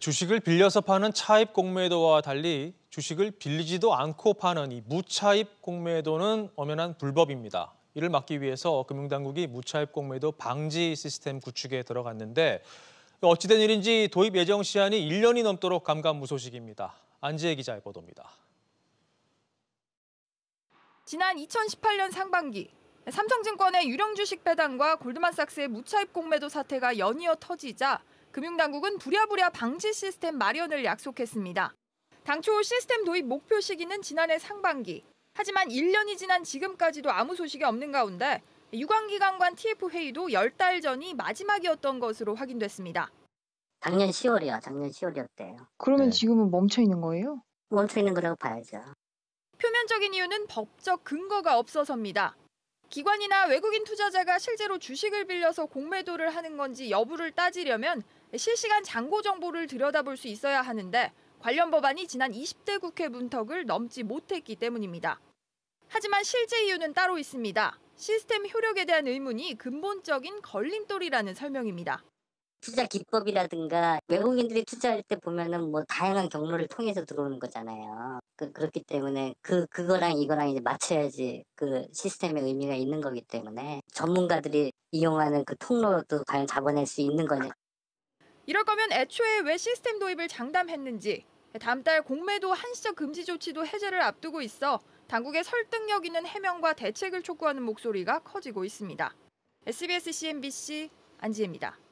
주식을 빌려서 파는 차입 공매도와 달리 주식을 빌리지도 않고 파는 이 무차입 공매도는 엄연한 불법입니다. 이를 막기 위해서 금융당국이 무차입 공매도 방지 시스템 구축에 들어갔는데 어찌된 일인지 도입 예정 시한이 1년이 넘도록 감감무소식입니다. 안지혜 기자의 보도입니다. 지난 2018년 상반기 삼성증권의 유령 주식 배당과 골드만삭스의 무차입 공매도 사태가 연이어 터지자 금융당국은 부랴부랴 방지 시스템 마련을 약속했습니다. 당초 시스템 도입 목표 시기는 지난해 상반기. 하지만 1년이 지난 지금까지도 아무 소식이 없는 가운데 유관기관 간 TF 회의도 10달 전이 마지막이었던 것으로 확인됐습니다. 작년 10월이었대요. 그러면 지금은 멈춰 있는 거예요? 멈춰 있는 거라고 봐야죠. 표면적인 이유는 법적 근거가 없어서입니다. 기관이나 외국인 투자자가 실제로 주식을 빌려서 공매도를 하는 건지 여부를 따지려면 실시간 잔고 정보를 들여다볼 수 있어야 하는데 관련 법안이 지난 20대 국회 문턱을 넘지 못했기 때문입니다. 하지만 실제 이유는 따로 있습니다. 시스템 효력에 대한 의문이 근본적인 걸림돌이라는 설명입니다. 투자 기법이라든가 외국인들이 투자할 때 보면은 다양한 경로를 통해서 들어오는 거잖아요. 그렇기 때문에 그거랑 이거랑 이제 맞춰야지 그 시스템의 의미가 있는 거기 때문에 전문가들이 이용하는 그 통로도 과연 잡아낼 수 있는 거냐. 이럴 거면 애초에 왜 시스템 도입을 장담했는지, 다음 달 공매도 한시적 금지 조치도 해제를 앞두고 있어 당국의 설득력 있는 해명과 대책을 촉구하는 목소리가 커지고 있습니다. SBS CNBC 안지혜입니다.